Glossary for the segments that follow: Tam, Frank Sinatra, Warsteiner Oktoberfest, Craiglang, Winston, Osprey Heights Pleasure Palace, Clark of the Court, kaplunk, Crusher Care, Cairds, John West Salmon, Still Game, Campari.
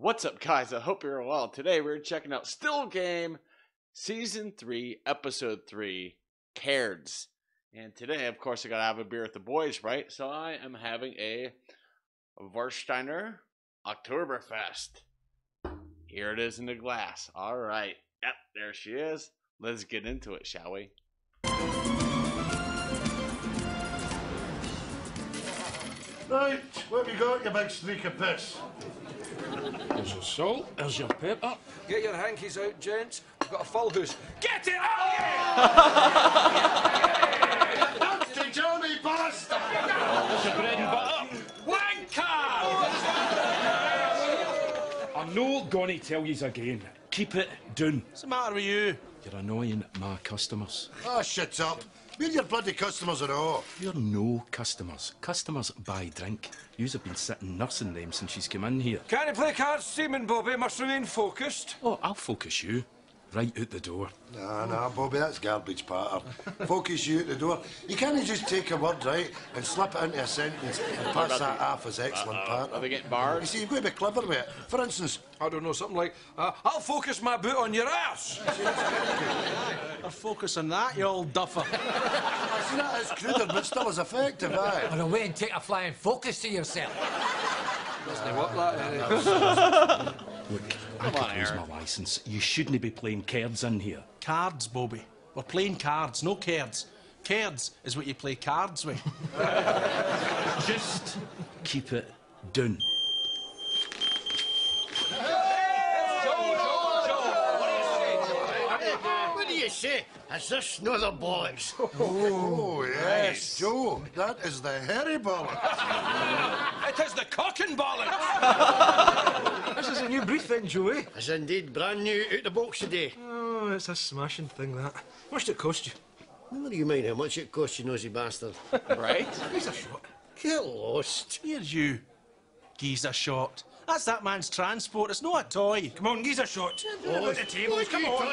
What's up, guys? I hope you're well. Today we're checking out Still Game Season 3, Episode 3, Cairds. And today, of course, I gotta have a beer with the boys, right? So I am having a Warsteiner Oktoberfest. Here it is in the glass. All right. Yep, there she is. Let's get into it, shall we? Right, what have you got, you big sneak of piss? There's your salt, there's your pepper. Get your hankies out, gents. We've got a full house. Get it out! Yeah! That's the Johnny bastard! There's your bread and butter. Wanker! I'm not gonna tell yous again. Keep it down. What's the matter with you? You're annoying my customers. Oh, shut up. We're your bloody customers at all. You're no customers. Customers buy drink. Yous have been sitting nursing them since she's come in here. Can't you play cards, Seaman, Bobby? Must remain focused. Oh, I'll focus you. Right out the door. Nah, Bobby, that's garbage patter. Focus you out the door. You can't just take a word, right, and slip it into a sentence and pass that off as excellent patter. Are they getting barred? You see, you've got to be clever with it. For instance, I don't know, something like, I'll focus my boot on your ass. I'll focus on that, you old duffer. I see that as cruder, but still as effective, aye. On a way and take a flying focus to yourself. Doesn't work that. Look, I could lose my licence. You shouldn't be playing cards in here. Cards, Bobby. We're playing cards, no cards. Cards is what you play cards with. Just keep it down. Say, is this no the bollocks? Oh, yes, Joe, that is the hairy bollocks. It is the cocking bollocks. This is a new breed then, Joey. It's indeed brand new out the box today. Oh, it's a smashing thing, that. How much did it cost you? Never you mind how much it cost you, nosy bastard. Right? Geezer shot. Get lost. Here's you, geezer shot. That's that man's transport, it's not a toy. Come on, geezer shot. Oh, the table, come on.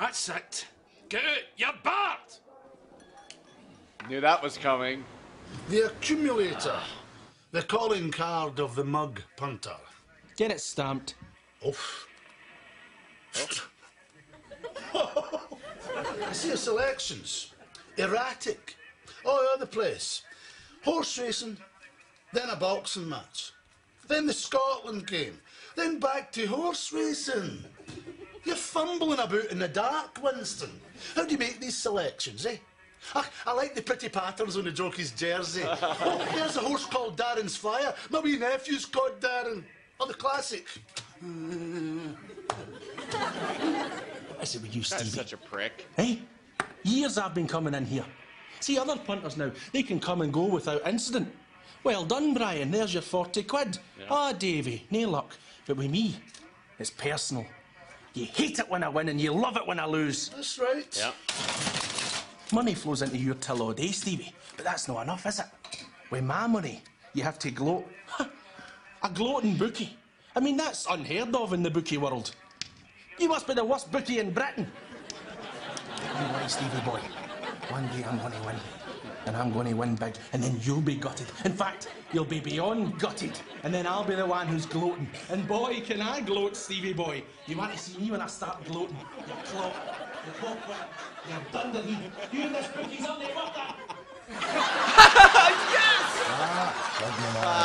That's it. Get out, you're barred! Knew that was coming. The accumulator. The calling card of the mug punter. Get it stamped. Oof. Oh. I see your selections. Erratic. All over the place. Horse racing, then a boxing match. Then the Scotland game. Then back to horse racing. You're fumbling about in the dark, Winston. How do you make these selections, eh? I like the pretty patterns on the jockey's jersey. Oh, there's a horse called Darren's Fire. My wee nephew's called Darren. Or the classic. What is it with you, Stevie? That's such a prick. Hey, years I've been coming in here. See, other punters now, they can come and go without incident. Well done, Brian. There's your 40 quid. Yeah. Ah, Davy, no luck. But with me, it's personal. You hate it when I win and you love it when I lose. That's right. Yep. Money flows into your till all day, Stevie, but that's not enough, is it? With my money, you have to gloat. A gloating bookie. I mean, that's unheard of in the bookie world. You must be the worst bookie in Britain. You lie, Stevie boy. One day I'm going to win, and I'm going to win big, and then you'll be gutted. In fact, you'll be beyond gutted, and then I'll be the one who's gloating. And boy, can I gloat, Stevie boy. You want to see me when I start gloating. You clock, you clock, you dunderhead. You and this bookie's on there, what that?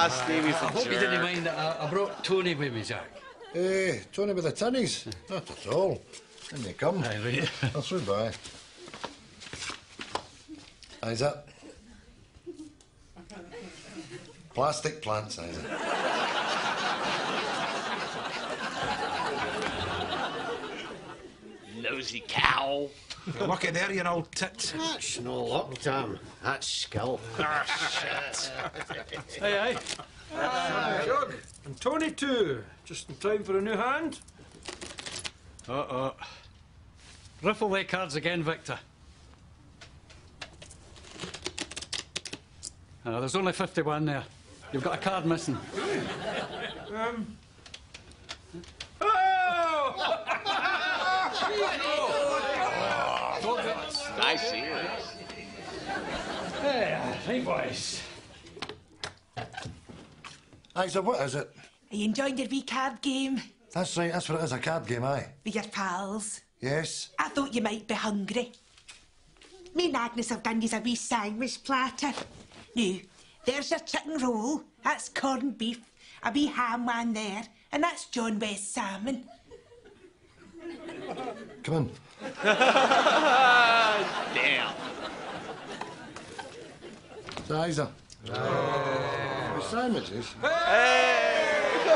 Yes! Stevie's a jerk. I hope you didn't mind that I brought Tony with me, Jack. Hey, Tony with the tinnies? Not at all. Didn't they come? Aye, right. I'll swim by. Isaac. Plastic plants, Isaac. Nosy cow. Look at there, you old tit. That's no luck, Tom. That's skill. Ah, shit. Hey, aye. Jug. And Tony, too. Just in time for a new hand. Uh-oh. Riffle their cards again, Victor. There's only 51 there. You've got a card missing. Oh! Nice ears. Hey, boys. Aye, so what is it? Are you enjoying your wee card game? That's right, that's what it is, a card game, aye. With your pals? Yes. I thought you might be hungry. Me and Agnes have done yous a wee sandwich platter. Now, there's your chicken roll, that's corned beef, a wee ham one there, and that's John West Salmon. Come on. Damn. So, Isa. Hey. Sandwiches. Hey!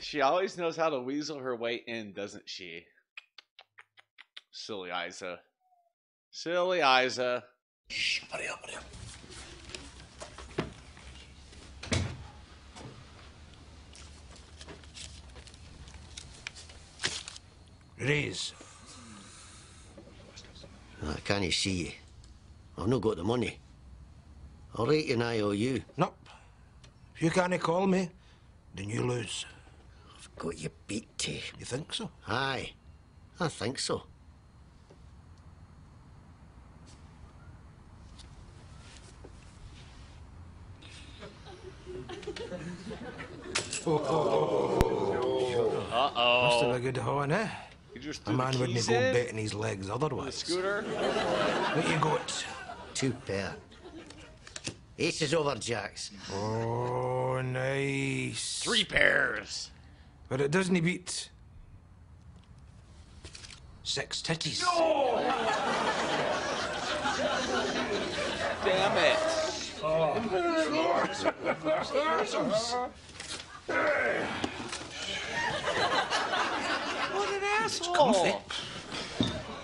She always knows how to weasel her way in, doesn't she? Silly Isa. Silly Isa. Shh, hurry up, hurry up. Raise. I can't see you. I've not got the money. I'll write you an IOU. Nope. If you can't call me, then you lose. I've got you beat, Tay. You think so? Aye. I think so. Uh-oh. Uh-oh. Must have a good horn, eh? A man wouldn't go betting his legs otherwise. Scooter. What you got? Two pair. Aces over jacks. Oh, nice. Three pairs. But it doesn't beat six titties. No! Damn it. Oh. What an asshole!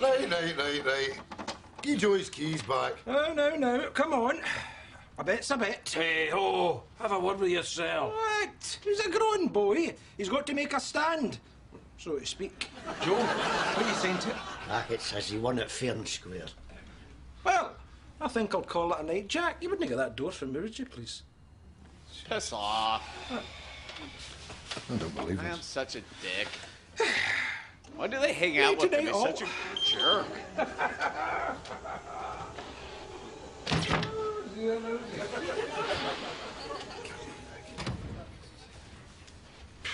Right. Give Joey's keys back. No, come on. A bet's a bet. Hey ho, have a word with yourself. What? He's a grown boy. He's got to make a stand, so to speak. Joe, what are you saying to him? Hackett says he won it fair and square. Well, I think I'll call it a night, Jack. You wouldn't get that door from me, would you, please? Piss off. I don't believe it. I am such a dick. Why do they hang out with me? Such a jerk.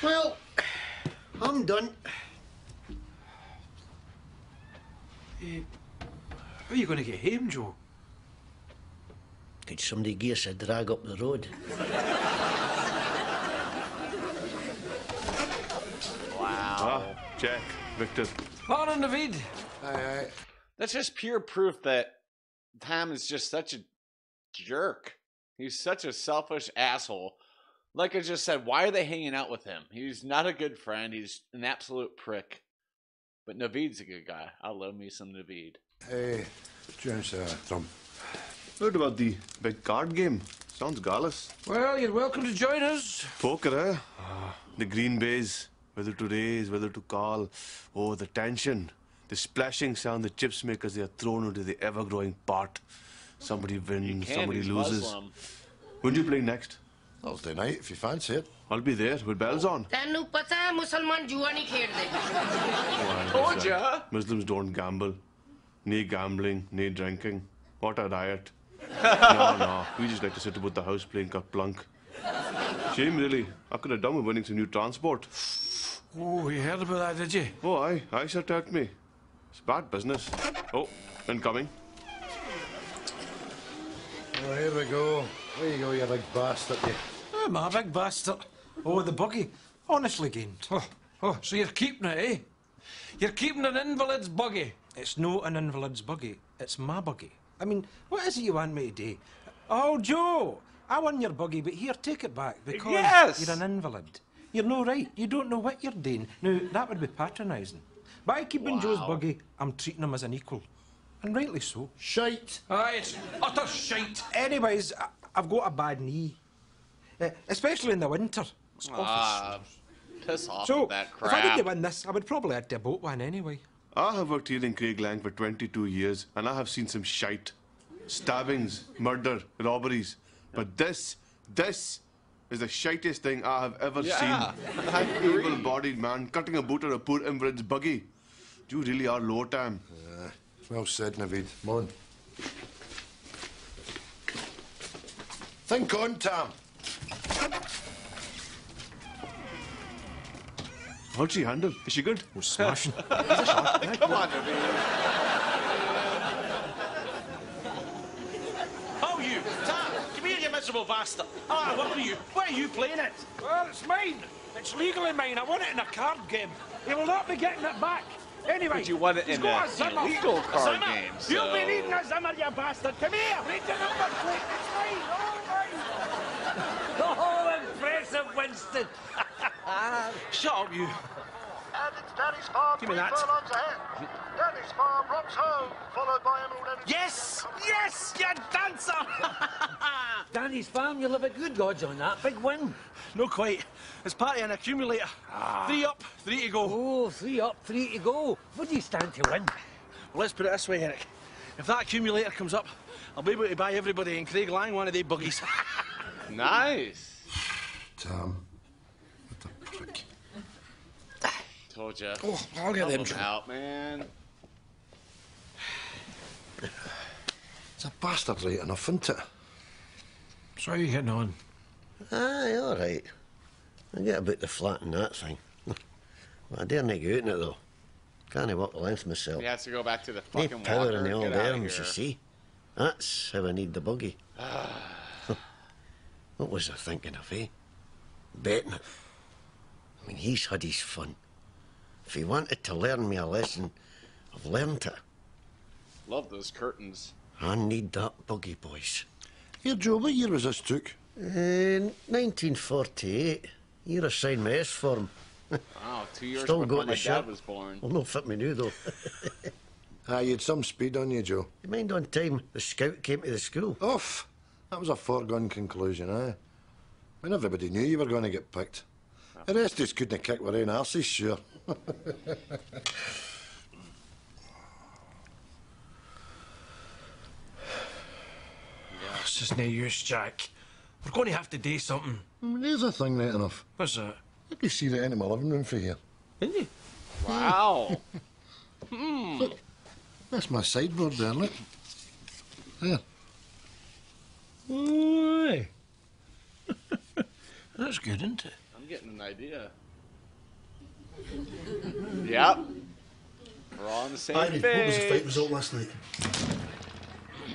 Well, I'm done. How are you going to get home, Joe? Could somebody give us a drag up the road? Jack, Victor. Morning, David. Aye. That's just pure proof that Tom is just such a jerk. He's such a selfish asshole. Like I just said, why are they hanging out with him? He's not a good friend. He's an absolute prick. But Naveed's a good guy. I love me some Naveed. Hey, James, Tom. What about the big card game? Sounds gallus. Well, you're welcome to join us. Poker, eh? The green bays. Whether to raise, whether to call. Oh, the tension. The splashing sound the chips make as they are thrown into the ever-growing pot. Somebody wins, somebody loses. Muslim. When do you play next? Thursday night, if you fancy it. I'll be there with bells on. Told ya! Muslims don't gamble. Nay gambling, nay drinking. What a riot. No. We just like to sit about the house playing kaplunk. Shame, really. I could have done with winning some new transport. Oh, you heard about that, did you? Oh, aye, sir, taught me. It's bad business. Oh, incoming. Oh, here we go. There you go, you big bastard, you. Oh, my big bastard. Oh, the buggy. Honestly, gained. Oh, so you're keeping it, eh? You're keeping an invalid's buggy. It's no an invalid's buggy. It's my buggy. I mean, what is it you want me to do? Oh, Joe, I won your buggy, but here, take it back, because you're an invalid. You're no right. You don't know what you're doing. Now, that would be patronising. By keeping Joe's buggy, I'm treating him as an equal. And rightly so. Shite. Aye, it's utter shite. Anyways, I've got a bad knee. Especially in the winter. It's awful. Piss off with that crap. If I didn't win this, I would probably have to boat one anyway. I have worked here in Craiglang for 22 years, and I have seen some shite. Stabbings, murder, robberies. But this is the shitest thing I have ever seen. An able-bodied man cutting a boot at a poor invalid's buggy. You really are low time. Well said, Naveed. Come on. Think on, Tom. How'd she handle? Is she good? We're smashing. Come on, oh, you, Tom, come here, you miserable bastard. Oh, I work for you. Why are you playing it? Well, it's mine. It's legally mine. I won it in a card game. You will not be getting it back. Anyway, but you won it in a illegal card game. So... You'll be needing a zimmer, you bastard. Come here. Read the number plate. It's mine. All mine. Oh, impressive, Winston. Shut up, you. And it's Danny's Farm. Give me that. Danny's Farm rocks home, followed by Emerald Energy. Yes! Yes! You dancer! Danny's Farm, you'll have a good odds on that. Big win. Not quite. It's part of an accumulator. Ah. 3 up, 3 to go. Oh, 3 up, 3 to go. What do you stand to win? Well, let's put it this way, Eric. If that accumulator comes up, I'll be able to buy everybody in Craig Lang one of their buggies. Nice. Tom. Told you. Oh, I'll get them out, man. It's a bastard right enough, isn't it? So how are you getting on? Aye, all right. I get a bit to flatten that thing. I dare not go out in it, though. Can't walk the length myself. He has to go back to the fucking water. Power in the old arms, you see. That's how I need the buggy. What was I thinking of, eh? Betting it. I mean, he's had his fun. If he wanted to learn me a lesson, I've learned it. Love those curtains. I need that buggy, boys. Here, Joe, what year was this took? 1948. Year I signed my S form. Wow, 2 years ago when my dad was born. Well, no fit me new, though. Ah, you had some speed on you, Joe. You mind on time the scout came to the school? Off! That was a foregone conclusion, eh? I mean, everybody knew you were going to get picked. The rest of us couldn't kick their own arses, sure. It's just no use, Jack. We're going to have to do something. There's a thing right enough. What's that? I could see that in my living room for here. Didn't you? Wow. Look, that's my sideboard there, look. There. Oi. That's good, isn't it? I'm getting an idea. Yep. We're all on the same page. What was the fight result last night?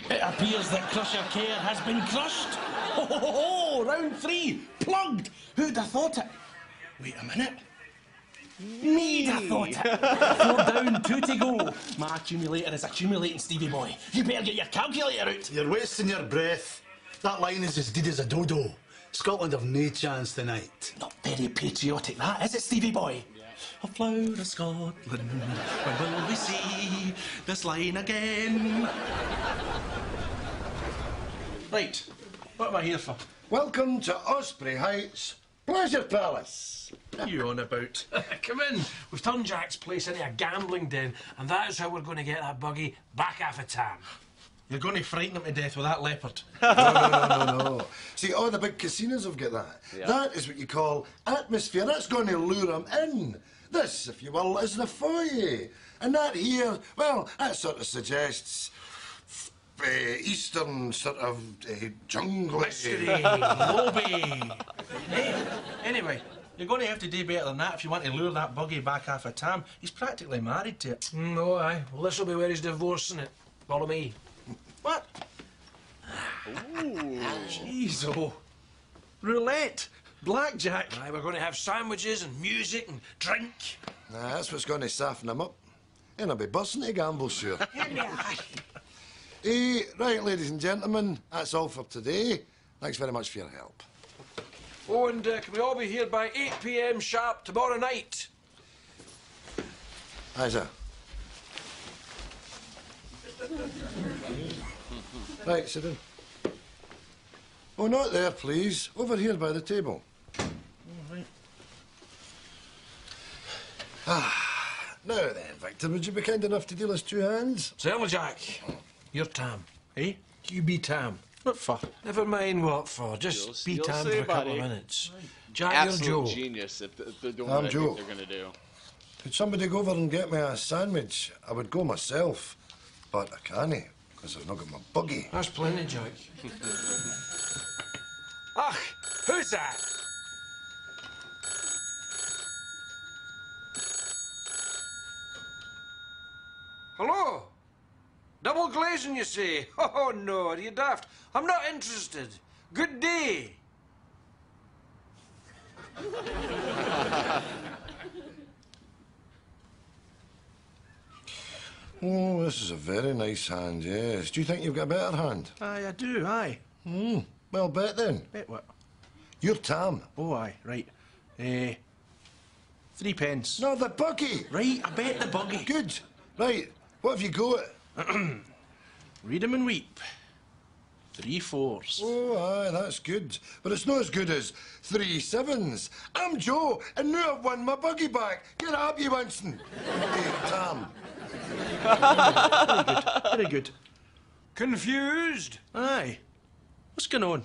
It appears that Crusher Care has been crushed. Ho, ho, ho, ho. Round 3, plugged. Who'd have thought it? Wait a minute. Me'd have thought it. 4 down, 2 to go. My accumulator is accumulating, Stevie boy. You better get your calculator out. You're wasting your breath. That line is as dead as a dodo. Scotland have no chance tonight. Not very patriotic, that, is it, Stevie boy? Yeah. A flower of Scotland, when will we see this line again? Right, what am I here for? Welcome to Osprey Heights Pleasure Palace. What are you on about? Come in. We've turned Jack's place into a gambling den, and that is how we're going to get that buggy back half a time. You're going to frighten him to death with that leopard. No. See, all the big casinos have got that. Yeah. That is what you call atmosphere. That's going to lure him in. This, if you will, is the foyer. And that here, well, that sort of suggests eastern sort of jungle. Mystery, lobby. Hey, anyway, you're going to have to do better than that if you want to lure that buggy back half a time. He's practically married to it. No, aye. Well, this will be where he's divorcing it. Follow me. What? Ooh. Jeez, oh. Roulette. Blackjack. Aye, we're going to have sandwiches and music and drink. Nah, that's what's going to soften him up. And I'll be busting to gamble, sure. Right, ladies and gentlemen, that's all for today. Thanks very much for your help. Oh, and can we all be here by 8 p.m. sharp tomorrow night? Aye, sir. Right, sit down. Oh, not there, please. Over here by the table. All right. Ah, now then, Victor, would you be kind enough to deal us 2 hands? Certainly, Jack. You're Tam, eh? You be Tam. What for? Never mind what for. Just be Tam for a couple of minutes. Right. Jack, absolute you're Joe. Genius. If they don't know what Joe. They're going to do. Could somebody go over and get me a sandwich? I would go myself, but I can't. I've not got my buggy. That's plenty, Jack. Ach, who's that? Hello? Double glazing, you say? Oh, no, are you daft? I'm not interested. Good day. Oh, this is a very nice hand, yes. Do you think you've got a better hand? Aye, I do, aye. Hmm. Well, bet then. Bet what? Your tam. Oh, aye, right. 3 pence. No, the buggy. Right, I bet the buggy. Good. Right, what have you got? Read 'em and weep. 3 fours. Oh, aye, that's good. But it's not as good as 3 sevens. I'm Joe, and now I've won my buggy back. Get up, you Winston. Hey, tam. Very good, very good. Confused? Aye. What's going on?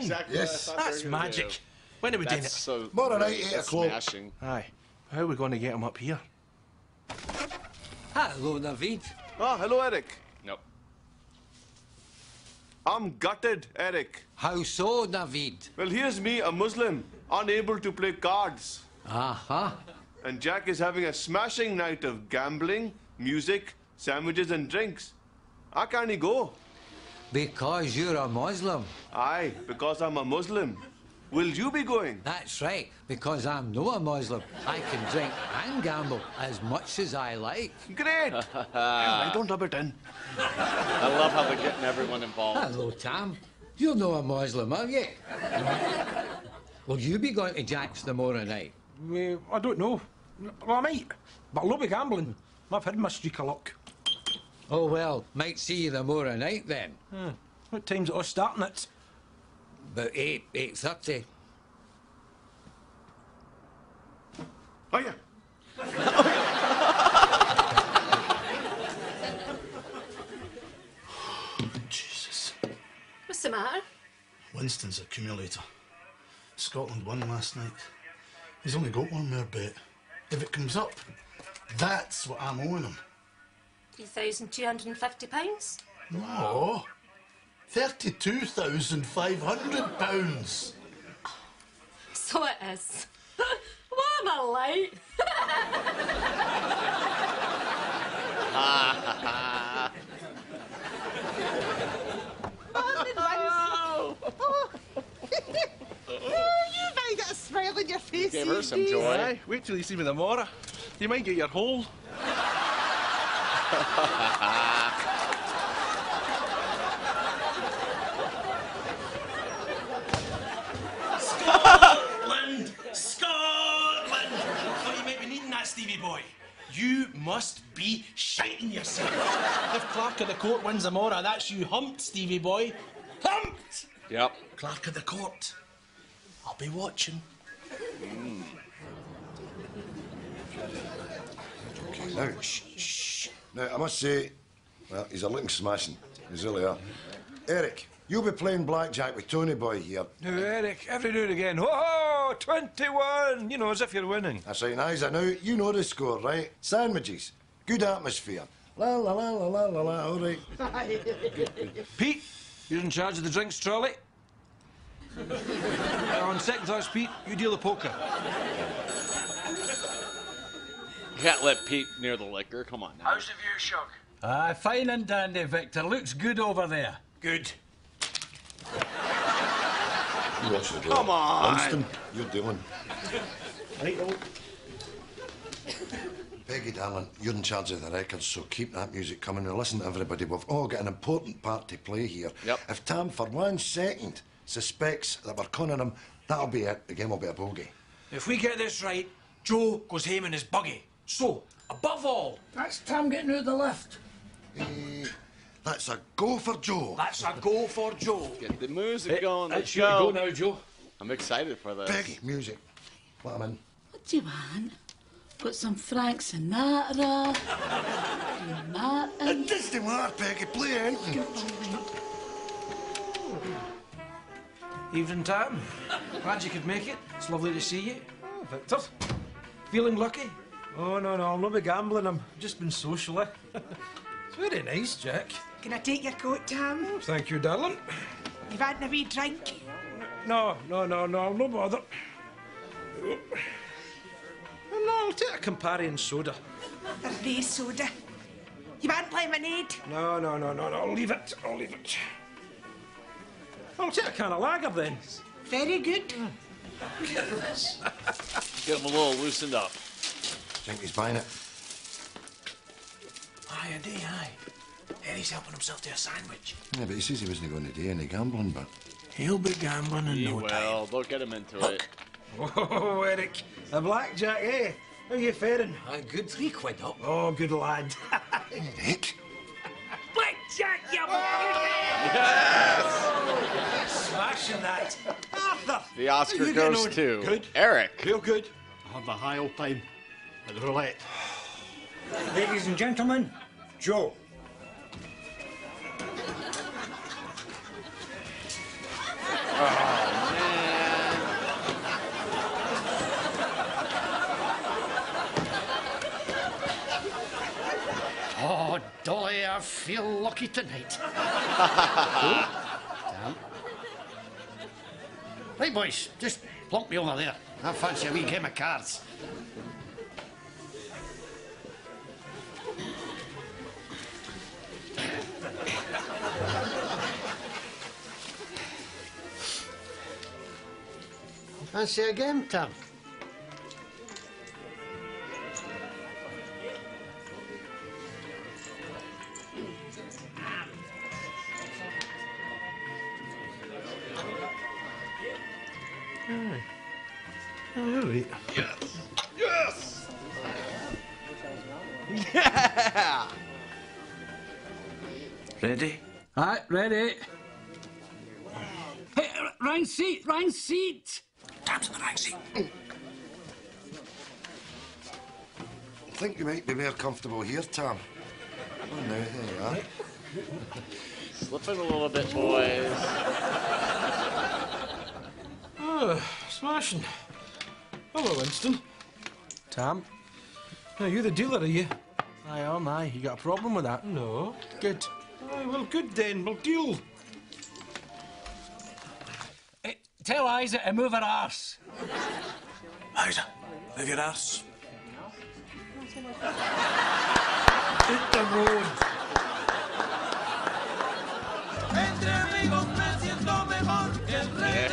Exactly. Yes, that's magic. Go. When are we doing it? So more than 8 o'clock. Aye. How are we going to get him up here? Hello, Naveed. Ah, hello, Eric. No. I'm gutted, Eric. How so, Naveed? Well, here's me, a Muslim, unable to play cards. Aha. Uh-huh. And Jack is having a smashing night of gambling, music, sandwiches, and drinks. How can he go? Because you're a Muslim. Aye, because I'm a Muslim. Will you be going? That's right, because I'm not a Muslim. I can drink and gamble as much as I like. Great! I don't rub it in. I love how they're getting everyone involved. Hello, Tam. You're not a Muslim, are you? Will you be going to Jack's tomorrow night? I don't know. Well, I might, but I'll not be gambling. I've had my streak of luck. Oh, well, might see you tomorrow night, then. What time's it all starting at? About 8:30. Oh, yeah. Jesus. What's the matter? Winston's accumulator. Scotland won last night. He's only got one more bet. If it comes up, that's what I'm owing him. £3,250? No. £32,500. So it is. What am I like? Oh, you've only got a smile on your face. Give her some joy. Aye, wait till you see me tomorrow. You might get your hole. Scotland! Scotland! Thought you might be needing that, Stevie boy. You must be shiting yourself. If Clark of the Court wins tomorrow, that's you humped, Stevie boy. Humped! Yep. Clark of the Court. I'll be watching. Mm. Okay, now. Shh. Now, I must say, well, he's a looking smashing. He's really are. Eric, you'll be playing blackjack with Tony Boy here. No, Eric, every now and again. Ho-ho, 21! You know, as if you're winning. That's right, nice. I know. You know the score, right? Sandwiches, good atmosphere. La la la la la la la, all right. Pete, you're in charge of the drinks trolley. On second thoughts, Pete, you deal the poker. Can't let Pete near the liquor. Come on now. How's the view, Shock? Fine and dandy, Victor. Looks good over there. Good. You watch the door. Come on. Winston, you're doing. Right, old. Peggy, darling, you're in charge of the records, so keep that music coming. Now, listen to everybody. We've all got an important part to play here. Yep. If Tam, for 1 second, suspects that we're conning him, that'll be it. The game will be a bogey. If we get this right, Joe goes home in his buggy. So, above all... That's Tam getting out of the lift. That's a go for Joe. That's a go for Joe. Get the music going. Let's go now, Joe. I'm excited for this. Peggy, music. What am I in? What do you want? Put some Frank Sinatra. It does the work, Peggy. Play anything. Evening, Tam. Glad you could make it. It's lovely to see you. Oh, Victor. Feeling lucky? Oh, no, no. I'm not be gambling. I'm just been socially. It's very nice, Jack. Can I take your coat, Tam? Oh, thank you, darling. You've had a wee drink? No, no, no, no. I'm no bother. Oh. No, I'll take a Campari and soda. A ray soda? You want lemonade? No, no, no, no, no. I'll leave it. I'll leave it. I'll take a can of lager, then. Very good. Get them a little loosened up. I think he's buying it. Aye, a day, aye. Eddie's helping himself to a sandwich. Yeah, but he says he wasn't going to do any gambling, but... He'll be gambling in no time. Well, don't get him into it. Oh, Eric. A blackjack, eh? How are you faring? I'm good. £3 up. Oh, good lad. Eric? Blackjack, you bloody... Yes! Smashing that. Arthur! The Oscar goes to... Good. Eric. Real good. I had the high old time at the roulette. Ladies and gentlemen, Joe. Oh. Oh, Dolly, I feel lucky tonight. Damn. Right, boys, just plonk me over there. I fancy a wee game of cards. Fancy a game, Tom? Alright. Yes! Yes! Yeah! Ready? Aye, ready. Hey, wrong seat, wrong seat! Tam's in the wrong seat. I think you might be more comfortable here, Tam. Oh, no, there you are. Slipping a little bit, boys. Oh, smashing. Hello, Winston. Tam. Now, you're the dealer, are you? I am, aye. You got a problem with that? No. Good. Aye, well, good then. We'll deal. Hey, tell Isa to move her arse. Isa, move your arse. Hit the road.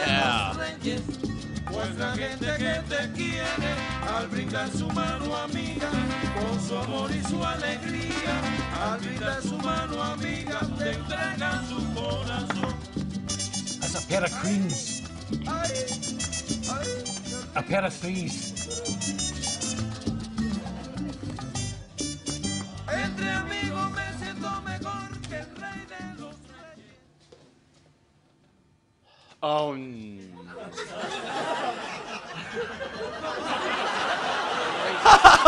Yeah. Pues la gente que te quiere, al brindar su mano amiga, con su amor y su alegría, al brindar su mano amiga, te entregan su corazón. That's a pair of queens. A pair of threes. Entre amigos me siento mejor que el rey de los reyes. Oh, no.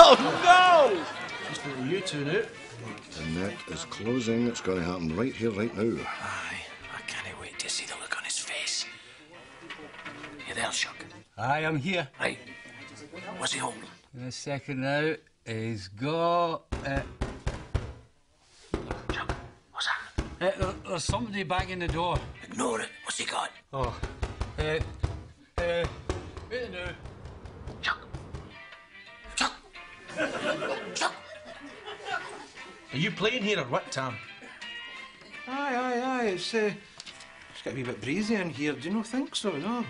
Oh, no! Just put you two now. The net is closing. It's going to happen right here, right now. Aye. I can't wait to see the look on his face. You there, Chuck? Aye, I'm here. Aye. What's he holding? The second out is got... Chuck, what's that? There's somebody banging the door. Ignore it. What's he got? Oh. Wait now. Chuck. Chuck. Chuck. Are you playing here or what, Tam? Aye, aye, aye. It's got to be a bit breezy in here. Do you not think so? No.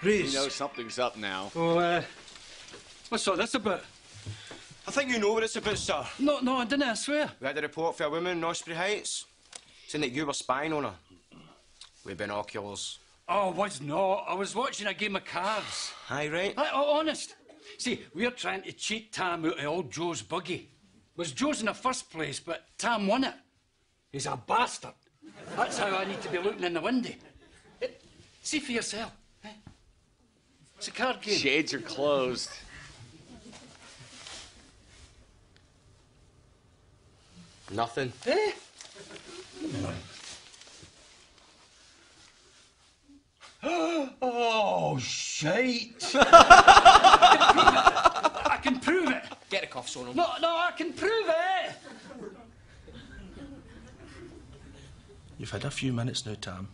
Reece. You know something's up now. Well, what's all this about? I think you know what it's about, sir. No, no, I didn't, I swear. We had a report for a woman in Osprey Heights saying that you were spying on her with binoculars. Oh, I was not. I was watching a game of cards. Aye, right? Honest. See, we're trying to cheat Tam out of old Joe's buggy. It was Joe's in the first place, but Tam won it. He's a bastard. That's how I need to be looking in the window. See for yourself. Eh? It's a card game. Shades are closed. Nothing. Eh? Oh, shite. I can prove it. Get a cough, Sonal. No, I can prove it. You've had a few minutes now, Tam.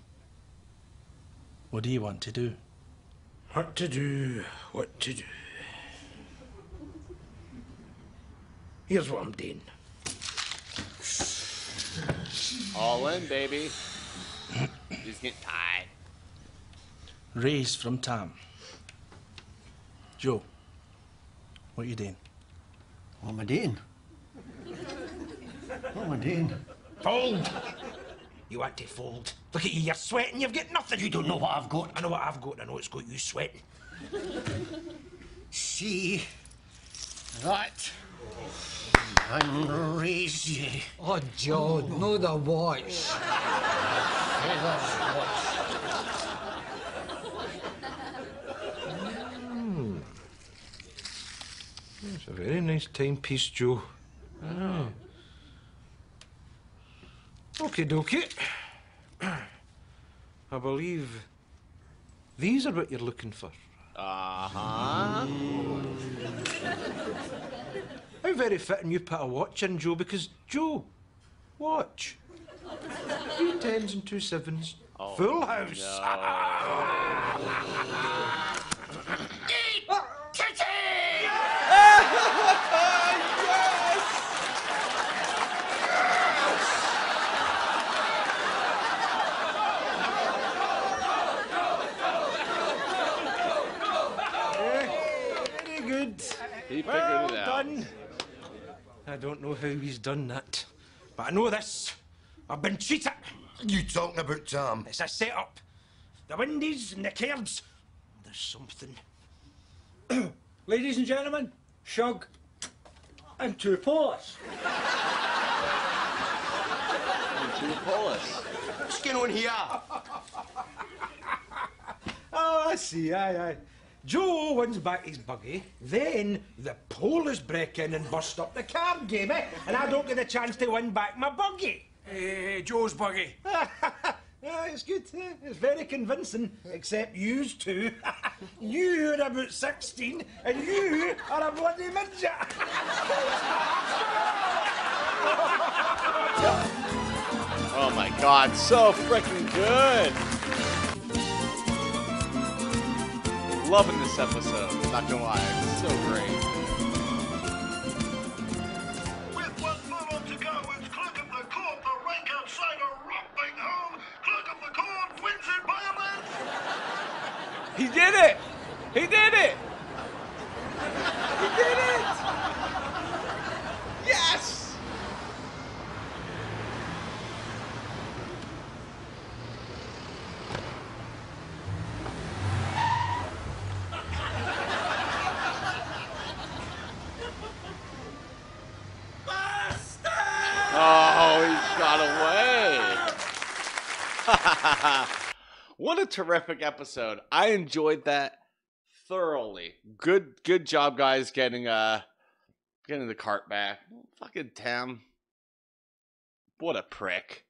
What do you want to do? What to do. Here's what I'm doing. All in, baby. Just get tied. Raise from Tam. Joe, what are you doing? What am I doing? Fold! You want to fold. Look at you, you're sweating, you've got nothing. You don't know what I've got. I know what I've got, I know it's got you sweating. See that? And raise you. Oh, John, oh. Know the watch. It's a very nice timepiece, Joe. Oh. Okie dokie. I believe these are what you're looking for. Uh-huh. How very fitting you put a watch in, Joe, because, Joe, watch. 3 tens and 2 sevens. Oh, full house. No. Well done. I don't know how he's done that, but I know this. I've been cheated. You talking about Tam? It's a setup. The windies and the curds. There's something. Ladies and gentlemen, shug and 2 pull-ups. And 2 pull-ups. What's going on here? Oh, I see. Aye. Joe wins back his buggy, then the police break in and bust up the card game, eh? And I don't get a chance to win back my buggy. Joe's buggy. Yeah, it's good. It's very convincing, except yous two. You are about 16 and you are a bloody midget. Oh my God, so freaking good. Loving this episode, not gonna lie, it's so great. With 1 bottle to go, it's Clark of the Court, the rank outsider romping home. Clark of the Court wins it by a length. He did it! He did it! He did it! Yes! What a terrific episode. I enjoyed that thoroughly. Good job, guys, getting the cart back. Fucking Tam. What a prick.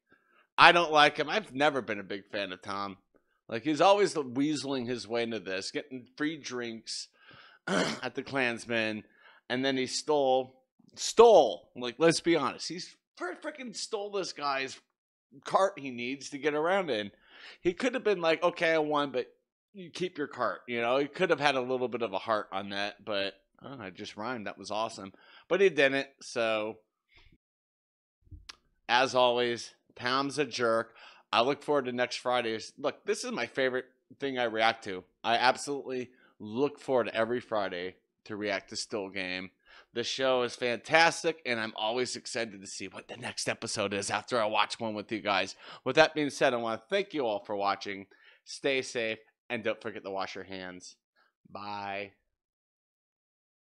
I don't like him. I've never been a big fan of Tam. Like, he's always weaseling his way into this, getting free drinks at the Klansmen, and then he stole. Like, let's be honest. He's freaking stole this guy's cart he needs to get around in. He could have been like, okay, I won, but you keep your cart, you know? He could have had a little bit of a heart on that, but I just rhymed. That was awesome. But he didn't, so as always, Tam's a jerk. I look forward to next Friday's. Look, this is my favorite thing I react to. I absolutely look forward to every Friday to react to Still Game. The show is fantastic, and I'm always excited to see what the next episode is after I watch one with you guys. With that being said, I want to thank you all for watching. Stay safe, and don't forget to wash your hands. Bye.